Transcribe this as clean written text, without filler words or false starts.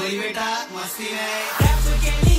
नहीं बेटा मस्ती में।